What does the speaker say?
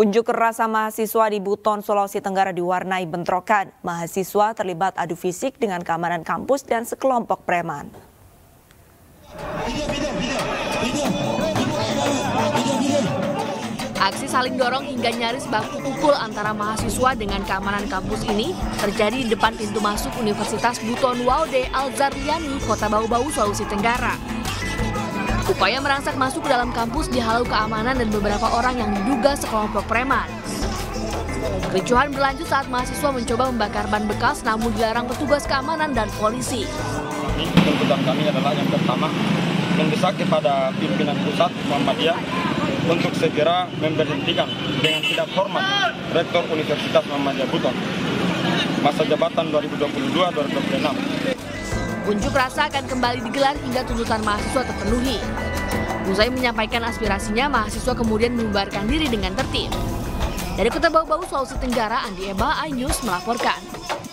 Unjuk rasa mahasiswa di Buton, Sulawesi Tenggara diwarnai bentrokan. Mahasiswa terlibat adu fisik dengan keamanan kampus dan sekelompok preman. Aksi saling dorong hingga nyaris baku pukul antara mahasiswa dengan keamanan kampus ini terjadi di depan pintu masuk Universitas Buton Waude Al-Zaryani, Kota Bau-Bau, Sulawesi Tenggara. Upaya merangsak masuk ke dalam kampus dihalau keamanan dan beberapa orang yang diduga sekelompok preman. Kericuhan berlanjut saat mahasiswa mencoba membakar ban bekas namun dilarang petugas keamanan dan polisi. Tuntutan kami adalah yang pertama, mendesak kepada pimpinan pusat Muhammadiyah untuk segera memberhentikan dengan tidak hormat Rektor Universitas Muhammadiyah Buton masa jabatan 2022-2026. Unjuk rasa akan kembali digelar hingga tuntutan mahasiswa terpenuhi. Usai menyampaikan aspirasinya, mahasiswa kemudian membubarkan diri dengan tertib. Dari Kota Bau-Bau, Sulawesi Tenggara, Andi Eba, iNews melaporkan.